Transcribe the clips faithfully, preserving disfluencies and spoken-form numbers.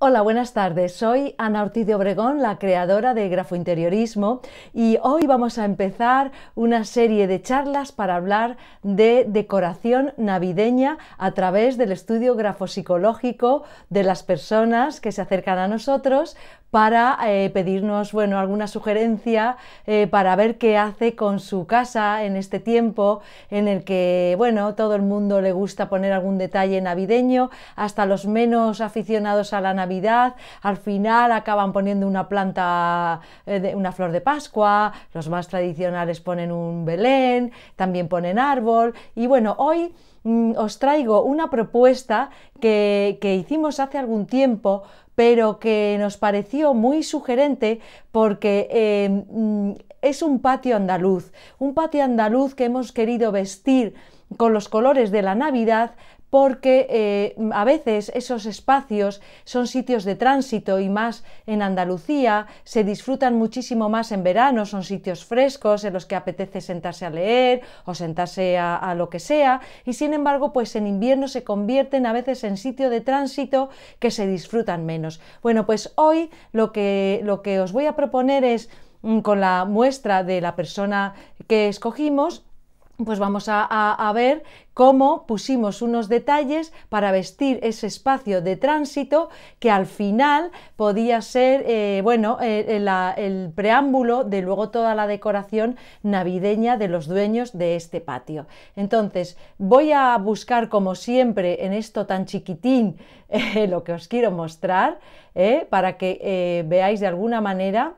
Hola, buenas tardes. Soy Ana Ortiz de Obregón, la creadora de Grafointeriorismo, y hoy vamos a empezar una serie de charlas para hablar de decoración navideña a través del estudio grafopsicológico de las personas que se acercan a nosotros para eh, pedirnos, bueno, alguna sugerencia eh, para ver qué hace con su casa en este tiempo en el que, bueno, todo el mundo le gusta poner algún detalle navideño, hasta los menos aficionados a la Navidad. Navidad, al final acaban poniendo una planta, una flor de Pascua, los más tradicionales ponen un Belén, también ponen árbol y bueno, hoy mmm, os traigo una propuesta que, que hicimos hace algún tiempo, pero que nos pareció muy sugerente porque eh, es un patio andaluz, un patio andaluz que hemos querido vestir con los colores de la Navidad, porque eh, a veces esos espacios son sitios de tránsito y más en Andalucía, se disfrutan muchísimo más en verano, son sitios frescos en los que apetece sentarse a leer o sentarse a, a lo que sea, y sin embargo pues en invierno se convierten a veces en sitio de tránsito que se disfrutan menos. Bueno, pues hoy lo que, lo que os voy a proponer es, con la muestra de la persona que escogimos, pues vamos a, a, a ver cómo pusimos unos detalles para vestir ese espacio de tránsito que al final podía ser eh, bueno, eh, la, el preámbulo de luego toda la decoración navideña de los dueños de este patio. Entonces voy a buscar, como siempre en esto tan chiquitín, eh, lo que os quiero mostrar eh, para que eh, veáis de alguna manera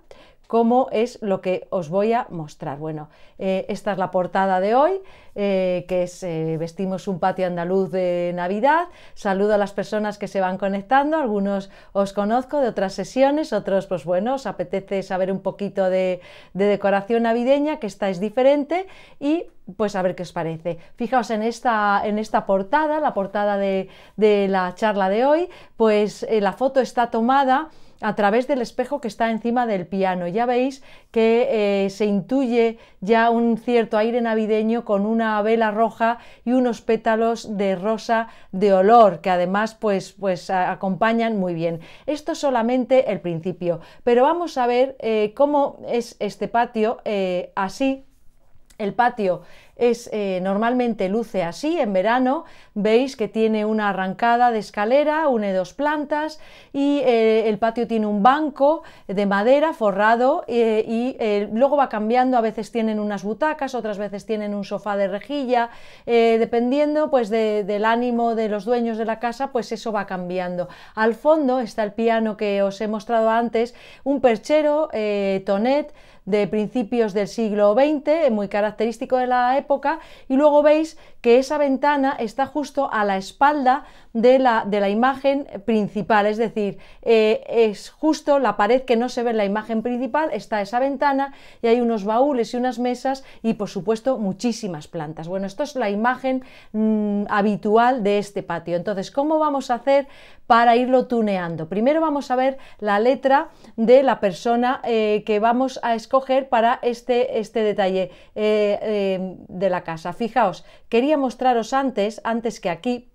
cómo es lo que os voy a mostrar. Bueno, eh, esta es la portada de hoy, eh, que es eh, vestimos un patio andaluz de Navidad. Saludo a las personas que se van conectando, algunos os conozco de otras sesiones, otros pues bueno, os apetece saber un poquito de, de decoración navideña, que esta es diferente, y pues a ver qué os parece. Fijaos en esta, en esta portada, la portada de, de la charla de hoy, pues eh, la foto está tomada a través del espejo que está encima del piano. Ya veis que eh, se intuye ya un cierto aire navideño con una vela roja y unos pétalos de rosa de olor que además pues, pues a, acompañan muy bien. Esto es solamente el principio, pero vamos a ver eh, cómo es este patio eh, así. El patio es, eh, normalmente luce así en verano, veis que tiene una arrancada de escalera, une dos plantas y eh, el patio tiene un banco de madera forrado eh, y eh, luego va cambiando, a veces tienen unas butacas, otras veces tienen un sofá de rejilla, eh, dependiendo pues de, del ánimo de los dueños de la casa, pues eso va cambiando. Al fondo está el piano que os he mostrado antes, un perchero eh, tonet de principios del siglo veinte, muy característico de la época, y luego veis que esa ventana está justo a la espalda de la, de la imagen principal, es decir, eh, es justo la pared que no se ve en la imagen principal, está esa ventana y hay unos baúles y unas mesas y por supuesto muchísimas plantas. Bueno, esto es la imagen mmm, habitual de este patio. Entonces, ¿cómo vamos a hacer para irlo tuneando? Primero vamos a ver la letra de la persona eh, que vamos a escoger para este, este detalle eh, eh, de la casa. Fijaos, quería mostraros antes, antes que aquí,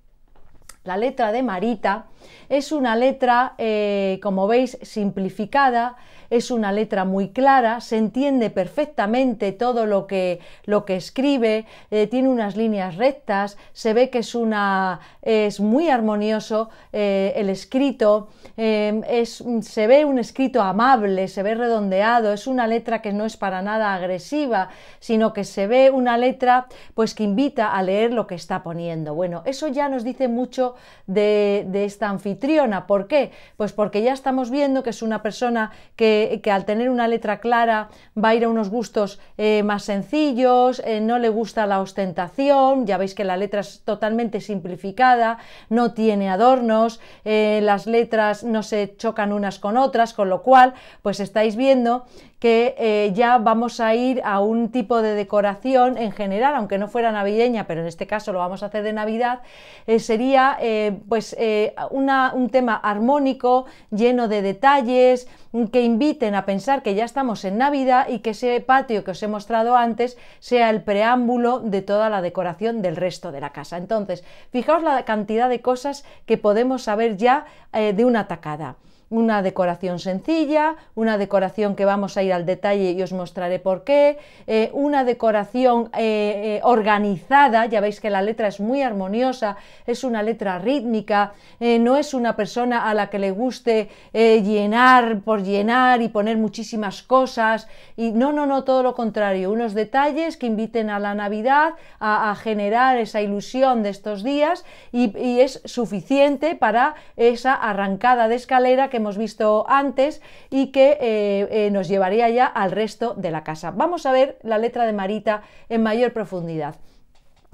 la letra de Marita. Es una letra, eh, como veis, simplificada, es una letra muy clara, se entiende perfectamente todo lo que, lo que escribe, eh, tiene unas líneas rectas, se ve que es, una, es muy armonioso eh, el escrito, eh, es, se ve un escrito amable, se ve redondeado, es una letra que no es para nada agresiva, sino que se ve una letra pues, que invita a leer lo que está poniendo. Bueno, eso ya nos dice mucho de, de esta anfitriona. ¿Por qué? Pues porque ya estamos viendo que es una persona que, que al tener una letra clara va a ir a unos gustos eh, más sencillos, eh, no le gusta la ostentación, ya veis que la letra es totalmente simplificada, no tiene adornos, eh, las letras no se chocan unas con otras, con lo cual pues estáis viendo que eh, ya vamos a ir a un tipo de decoración en general, aunque no fuera navideña, pero en este caso lo vamos a hacer de Navidad, eh, sería eh, pues, eh, una, un tema armónico, lleno de detalles, que inviten a pensar que ya estamos en Navidad y que ese patio que os he mostrado antes sea el preámbulo de toda la decoración del resto de la casa. Entonces, fijaos la cantidad de cosas que podemos saber ya eh, de una tacada. Una decoración sencilla, una decoración que vamos a ir al detalle y os mostraré por qué, eh, una decoración eh, eh, organizada, ya veis que la letra es muy armoniosa, es una letra rítmica, eh, no es una persona a la que le guste eh, llenar por llenar y poner muchísimas cosas, y no, no, no, todo lo contrario, unos detalles que inviten a la Navidad, a, a generar esa ilusión de estos días, y, y es suficiente para esa arrancada de escalera que que hemos visto antes y que eh, eh, nos llevaría ya al resto de la casa. Vamos a ver la letra de Marita en mayor profundidad.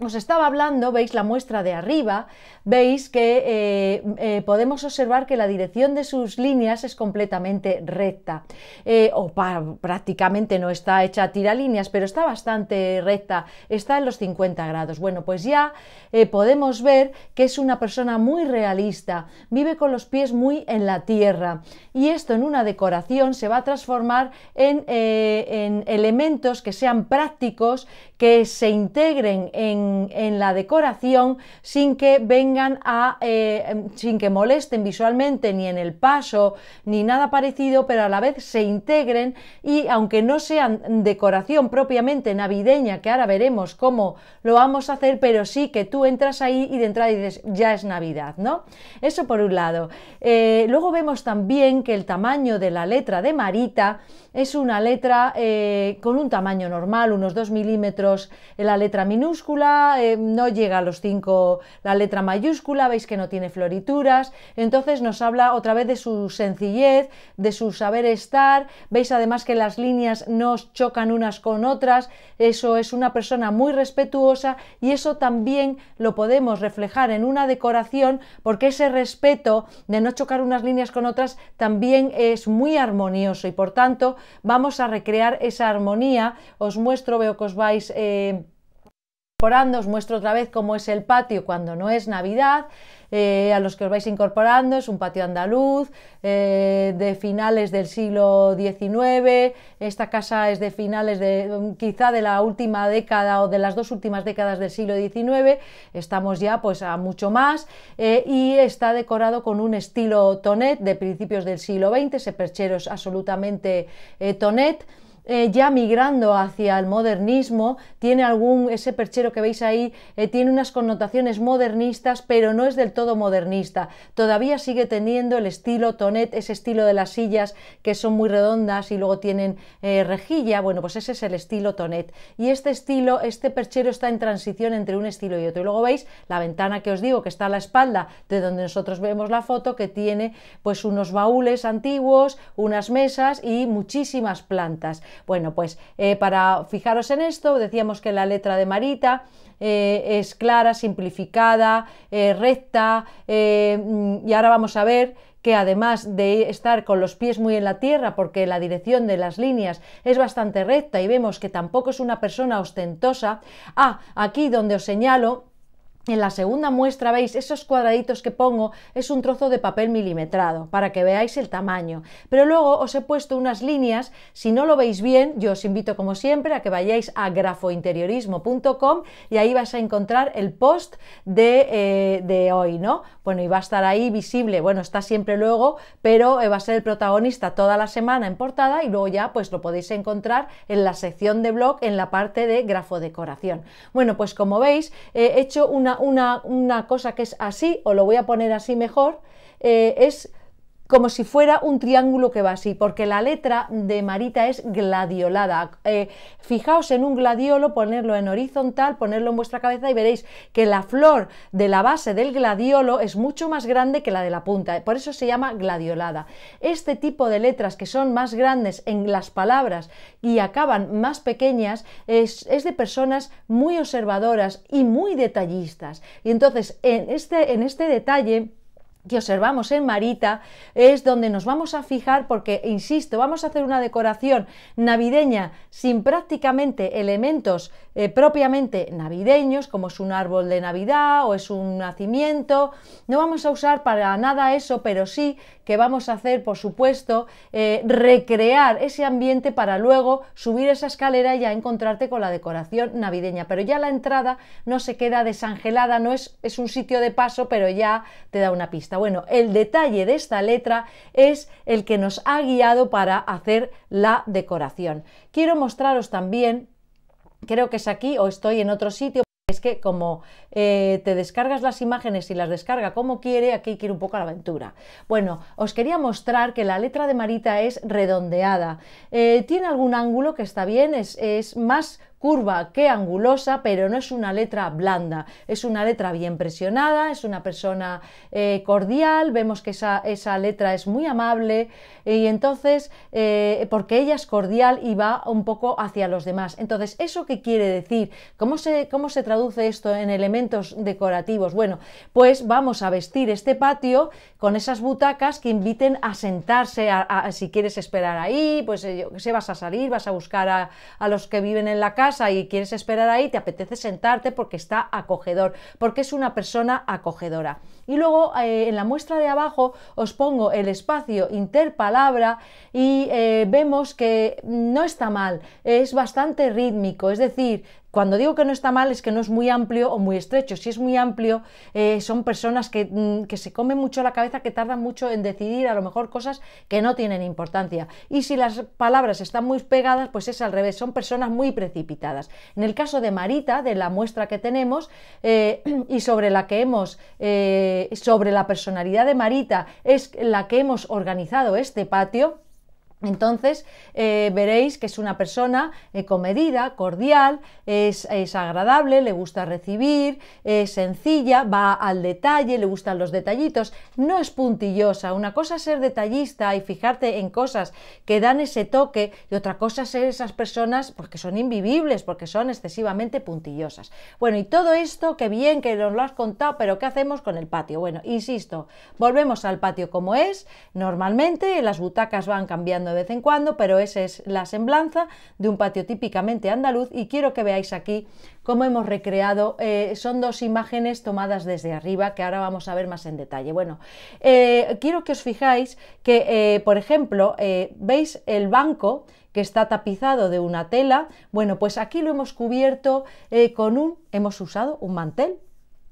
Os estaba hablando, veis la muestra de arriba, veis que eh, eh, podemos observar que la dirección de sus líneas es completamente recta, eh, o pa, prácticamente no está hecha a tiralíneas, pero está bastante recta, está en los cincuenta grados. Bueno, pues ya eh, podemos ver que es una persona muy realista, vive con los pies muy en la tierra, y esto en una decoración se va a transformar en, eh, en elementos que sean prácticos, que se integren en en la decoración sin que vengan a eh, sin que molesten visualmente ni en el paso ni nada parecido, pero a la vez se integren, y aunque no sean decoración propiamente navideña, que ahora veremos cómo lo vamos a hacer, pero sí que tú entras ahí y de entrada dices ya es Navidad, ¿no? Eso por un lado. Eh, luego vemos también que el tamaño de la letra de Marita es una letra eh, con un tamaño normal, unos dos milímetros en la letra minúscula, eh, no llega a los cinco la letra mayúscula, veis que no tiene florituras, entonces nos habla otra vez de su sencillez, de su saber estar, veis además que las líneas no chocan unas con otras, eso es una persona muy respetuosa, y eso también lo podemos reflejar en una decoración, porque ese respeto de no chocar unas líneas con otras también es muy armonioso, y por tanto vamos a recrear esa armonía. Os muestro, veo que os vais eh, incorporando, os muestro otra vez cómo es el patio cuando no es Navidad. Eh, a los que os vais incorporando, es un patio andaluz eh, de finales del siglo diecinueve, esta casa es de finales de quizá de la última década o de las dos últimas décadas del siglo diecinueve, estamos ya pues a mucho más, eh, y está decorado con un estilo tonet de principios del siglo veinte, ese perchero es absolutamente eh, tonet. Eh, ya migrando hacia el modernismo, tiene algún, ese perchero que veis ahí eh, tiene unas connotaciones modernistas, pero no es del todo modernista, todavía sigue teniendo el estilo tonet, ese estilo de las sillas que son muy redondas y luego tienen eh, rejilla. Bueno, pues ese es el estilo tonet, y este estilo, este perchero está en transición entre un estilo y otro. Y luego veis la ventana que os digo que está a la espalda de donde nosotros vemos la foto, que tiene pues unos baúles antiguos, unas mesas y muchísimas plantas. Bueno, pues eh, para fijaros en esto, decíamos que la letra de Marita eh, es clara, simplificada, eh, recta, eh, y ahora vamos a ver que además de estar con los pies muy en la tierra, porque la dirección de las líneas es bastante recta y vemos que tampoco es una persona ostentosa. Ah, aquí donde os señalo, en la segunda muestra, veis esos cuadraditos que pongo, es un trozo de papel milimetrado para que veáis el tamaño, pero luego os he puesto unas líneas. Si no lo veis bien, yo os invito como siempre a que vayáis a grafointeriorismo punto com y ahí vais a encontrar el post de, eh, de hoy, ¿no? Bueno, y va a estar ahí visible, bueno, está siempre luego, pero eh, va a ser el protagonista toda la semana en portada, y luego ya pues lo podéis encontrar en la sección de blog, en la parte de grafodecoración. Bueno, pues como veis, eh, he hecho una Una, una cosa que es así, o lo voy a poner así mejor, eh, es como si fuera un triángulo que va así, porque la letra de Marita es gladiolada. Eh, fijaos en un gladiolo, ponerlo en horizontal, ponerlo en vuestra cabeza y veréis que la flor de la base del gladiolo es mucho más grande que la de la punta, por eso se llama gladiolada. Este tipo de letras que son más grandes en las palabras y acaban más pequeñas es, es de personas muy observadoras y muy detallistas, y entonces en este, en este detalle que observamos en Marita es donde nos vamos a fijar porque, insisto, vamos a hacer una decoración navideña sin prácticamente elementos eh, propiamente navideños, como es un árbol de Navidad o es un nacimiento. No vamos a usar para nada eso, pero sí que vamos a hacer, por supuesto, eh, recrear ese ambiente para luego subir esa escalera y ya encontrarte con la decoración navideña. Pero ya la entrada no se queda desangelada, no es, es un sitio de paso, pero ya te da una pista. Bueno, el detalle de esta letra es el que nos ha guiado para hacer la decoración. Quiero mostraros también, creo que es aquí o estoy en otro sitio, es que como eh, te descargas las imágenes y las descarga como quiere, aquí quiero un poco la aventura. Bueno, os quería mostrar que la letra de Marita es redondeada. Eh, tiene algún ángulo que está bien, es, es más curva que angulosa, pero no es una letra blanda, es una letra bien presionada, es una persona eh, cordial, vemos que esa, esa letra es muy amable y entonces, eh, porque ella es cordial y va un poco hacia los demás. Entonces, ¿eso qué quiere decir? ¿Cómo se, cómo se traduce esto en elementos decorativos? Bueno, pues vamos a vestir este patio con esas butacas que inviten a sentarse, a, a, si quieres esperar ahí, pues yo qué sé, vas a salir, vas a buscar a, a los que viven en la casa y quieres esperar ahí, te apetece sentarte porque está acogedor, porque es una persona acogedora. Y luego eh, en la muestra de abajo os pongo el espacio interpalabra y eh, vemos que no está mal, es bastante rítmico, es decir, cuando digo que no está mal es que no es muy amplio o muy estrecho. Si es muy amplio, eh, son personas que, que se comen mucho la cabeza, que tardan mucho en decidir a lo mejor cosas que no tienen importancia. Y si las palabras están muy pegadas, pues es al revés, son personas muy precipitadas. En el caso de Marita, de la muestra que tenemos eh, y sobre la que hemos, eh, sobre la personalidad de Marita, es la que hemos organizado este patio. Entonces eh, veréis que es una persona eh, comedida, cordial, es, es agradable, le gusta recibir, es sencilla, va al detalle, le gustan los detallitos, no es puntillosa. Una cosa es ser detallista y fijarte en cosas que dan ese toque y otra cosa es ser esas personas porque son invivibles, porque son excesivamente puntillosas. Bueno, y todo esto, qué bien que nos lo has contado, pero ¿qué hacemos con el patio? Bueno, insisto, volvemos al patio como es, normalmente las butacas van cambiando de vez en cuando, pero esa es la semblanza de un patio típicamente andaluz. Y quiero que veáis aquí cómo hemos recreado, eh, son dos imágenes tomadas desde arriba que ahora vamos a ver más en detalle. Bueno, eh, quiero que os fijáis que, eh, por ejemplo, eh, veis el banco que está tapizado de una tela. Bueno, pues aquí lo hemos cubierto eh, con un, hemos usado un mantel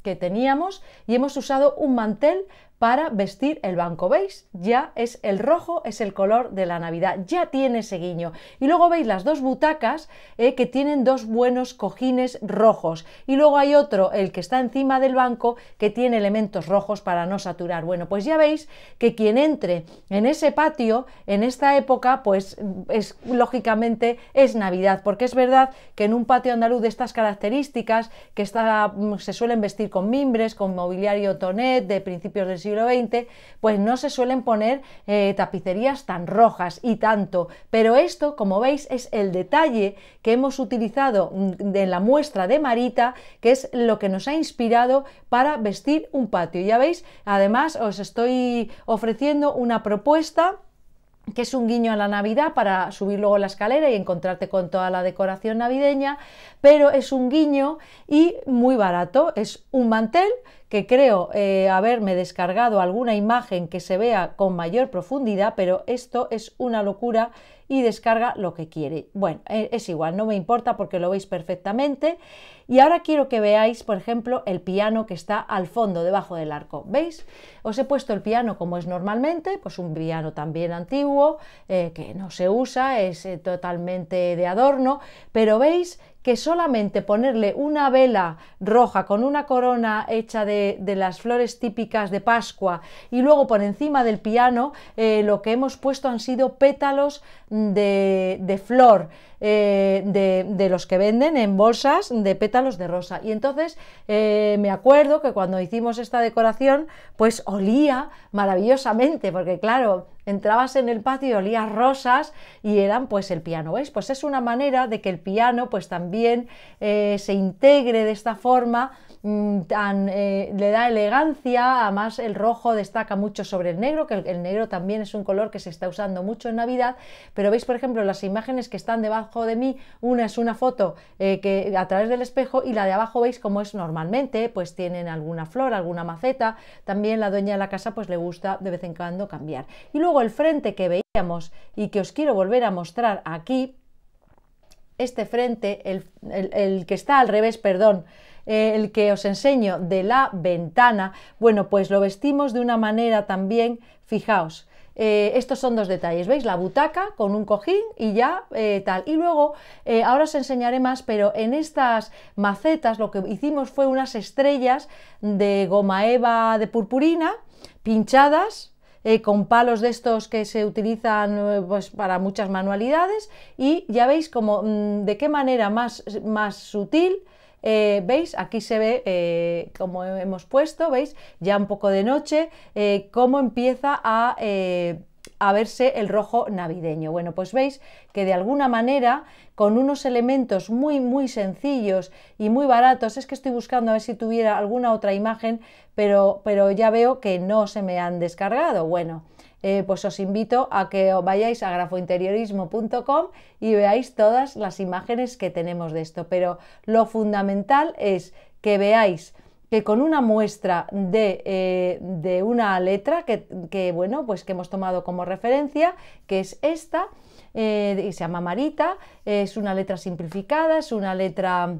que teníamos y hemos usado un mantel para vestir el banco. ¿Veis? Ya es el rojo, es el color de la Navidad, ya tiene ese guiño. Y luego veis las dos butacas eh, que tienen dos buenos cojines rojos y luego hay otro, el que está encima del banco, que tiene elementos rojos para no saturar. Bueno, pues ya veis que quien entre en ese patio en esta época, pues es lógicamente es Navidad, porque es verdad que en un patio andaluz de estas características, que está, se suelen vestir con mimbres, con mobiliario tonet de principios del siglo siglo veinte, pues no se suelen poner eh, tapicerías tan rojas y tanto, pero esto, como veis, es el detalle que hemos utilizado de la muestra de Marita, que es lo que nos ha inspirado para vestir un patio. Ya veis, además os estoy ofreciendo una propuesta que es un guiño a la Navidad para subir luego la escalera y encontrarte con toda la decoración navideña, pero es un guiño y muy barato. Es un mantel que creo eh, haberme descargado alguna imagen que se vea con mayor profundidad, pero esto es una locura y descarga lo que quiere. Bueno, es igual, no me importa porque lo veis perfectamente. Y ahora quiero que veáis, por ejemplo, el piano que está al fondo, debajo del arco. ¿Veis? Os he puesto el piano como es normalmente, pues un piano también antiguo, eh, que no se usa, es eh, totalmente de adorno, pero veis que solamente ponerle una vela roja con una corona hecha de, de las flores típicas de Pascua y luego por encima del piano eh, lo que hemos puesto han sido pétalos de, de flor eh, de, de los que venden en bolsas de pétalos de rosa. Y entonces eh, me acuerdo que cuando hicimos esta decoración pues olía maravillosamente, porque claro, entrabas en el patio y olías rosas y eran pues el piano. ¿Veis? Pues es una manera de que el piano pues también también eh, se integre de esta forma, mmm, tan, eh, le da elegancia. Además el rojo destaca mucho sobre el negro, que el, el negro también es un color que se está usando mucho en Navidad, pero veis por ejemplo las imágenes que están debajo de mí, una es una foto eh, que a través del espejo y la de abajo veis como es normalmente, pues tienen alguna flor, alguna maceta, también la dueña de la casa pues le gusta de vez en cuando cambiar. Y luego el frente que veíamos y que os quiero volver a mostrar aquí, este frente, el, el, el que está al revés, perdón, el que os enseño de la ventana, bueno, pues lo vestimos de una manera también, fijaos, eh, estos son dos detalles, ¿veis? La butaca con un cojín y ya eh, tal. Y luego, eh, ahora os enseñaré más, pero en estas macetas lo que hicimos fue unas estrellas de goma eva de purpurina, pinchadas, Eh, con palos de estos que se utilizan pues, para muchas manualidades, y ya veis como mmm, de qué manera más, más sutil, eh, veis, aquí se ve eh, como hemos puesto, veis, ya un poco de noche, eh, cómo empieza a, eh, a verse el rojo navideño. Bueno, pues veis que de alguna manera, con unos elementos muy muy sencillos y muy baratos, es que estoy buscando a ver si tuviera alguna otra imagen, pero, pero ya veo que no se me han descargado. Bueno, eh, pues os invito a que os vayáis a grafo interiorismo punto com y veáis todas las imágenes que tenemos de esto, pero lo fundamental es que veáis que con una muestra de, eh, de una letra que, que, bueno, pues que hemos tomado como referencia, que es esta, eh, y se llama Marita, es una letra simplificada, es una letra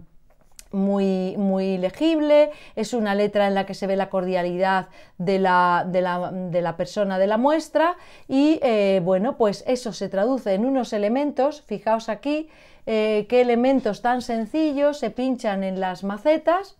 muy, muy legible, es una letra en la que se ve la cordialidad de la, de la, de la persona de la muestra, y eh, bueno, pues eso se traduce en unos elementos, fijaos aquí, eh, qué elementos tan sencillos se pinchan en las macetas,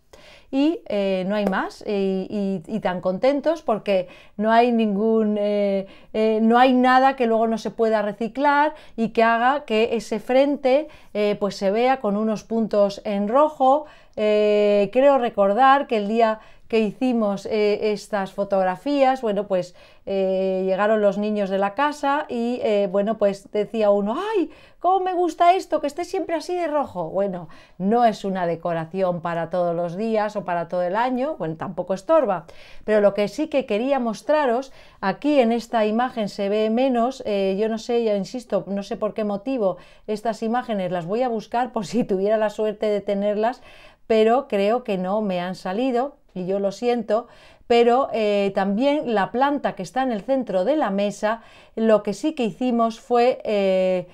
y eh, no hay más, y, y, y tan contentos porque no hay ningún eh, eh, no hay nada que luego no se pueda reciclar y que haga que ese frente eh, pues se vea con unos puntos en rojo. Eh, creo recordar que el día que hicimos eh, estas fotografías, bueno, pues eh, llegaron los niños de la casa y, eh, bueno, pues decía uno, ¡ay, cómo me gusta esto, que esté siempre así de rojo! Bueno, no es una decoración para todos los días o para todo el año, bueno, tampoco estorba, pero lo que sí que quería mostraros, aquí en esta imagen se ve menos, eh, yo no sé, ya insisto, no sé por qué motivo, estas imágenes las voy a buscar por si tuviera la suerte de tenerlas, pero creo que no me han salido, y yo lo siento, pero eh, también la planta que está en el centro de la mesa, lo que sí que hicimos fue eh,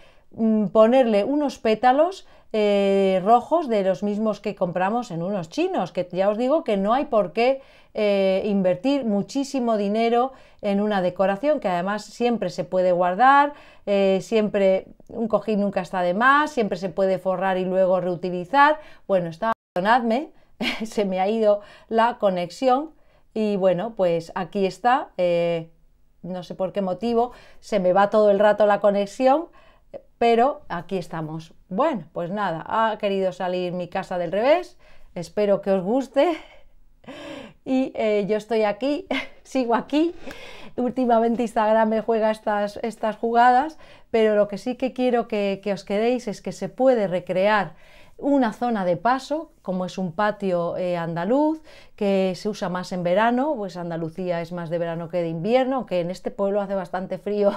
ponerle unos pétalos eh, rojos de los mismos que compramos en unos chinos, que ya os digo que no hay por qué eh, invertir muchísimo dinero en una decoración, que además siempre se puede guardar, eh, siempre un cojín nunca está de más, siempre se puede forrar y luego reutilizar. Bueno, está, perdonadme, se me ha ido la conexión y bueno, pues aquí está, eh, no sé por qué motivo, se me va todo el rato la conexión, pero aquí estamos. Bueno, pues nada, ha querido salir mi casa del revés, espero que os guste y eh, yo estoy aquí, sigo aquí. Últimamente Instagram me juega estas, estas jugadas, pero lo que sí que quiero que, que os quedéis es que se puede recrear una zona de paso, como es un patio eh, andaluz, que se usa más en verano, pues Andalucía es más de verano que de invierno, aunque en este pueblo hace bastante frío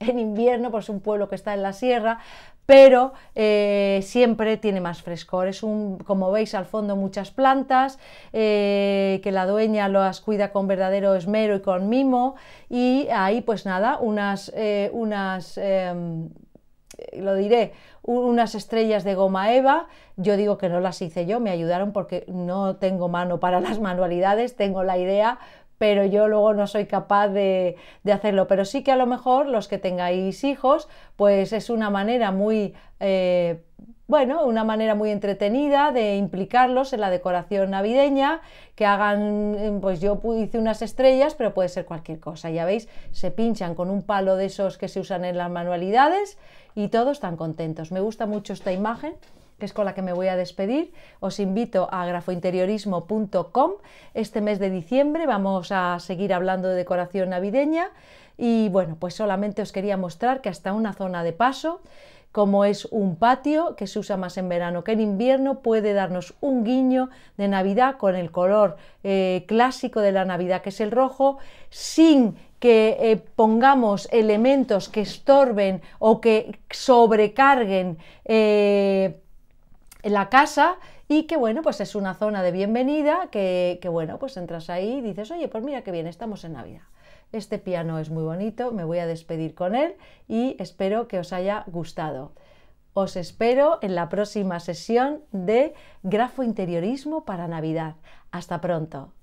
en invierno, pues es un pueblo que está en la sierra, pero eh, siempre tiene más frescor. Es un, como veis al fondo, muchas plantas, eh, que la dueña las cuida con verdadero esmero y con mimo, y ahí pues nada, unas... Eh, unas eh, lo diré, unas estrellas de goma eva, yo digo que no las hice yo, me ayudaron porque no tengo mano para las manualidades, tengo la idea, pero yo luego no soy capaz de, de hacerlo, pero sí que a lo mejor los que tengáis hijos, pues es una manera muy... Eh, bueno, una manera muy entretenida de implicarlos en la decoración navideña, que hagan, pues yo hice unas estrellas, pero puede ser cualquier cosa, ya veis, se pinchan con un palo de esos que se usan en las manualidades y todos tan contentos. Me gusta mucho esta imagen, que es con la que me voy a despedir. Os invito a grafo interiorismo punto com. Este mes de diciembre vamos a seguir hablando de decoración navideña y bueno, pues solamente os quería mostrar que hasta una zona de paso, como es un patio, que se usa más en verano que en invierno, puede darnos un guiño de Navidad con el color eh, clásico de la Navidad, que es el rojo, sin que eh, pongamos elementos que estorben o que sobrecarguen eh, la casa, y que bueno, pues es una zona de bienvenida, que, que bueno, pues entras ahí y dices, oye, pues mira qué bien, estamos en Navidad. Este piano es muy bonito, me voy a despedir con él y espero que os haya gustado. Os espero en la próxima sesión de Grafointeriorismo para Navidad. Hasta pronto.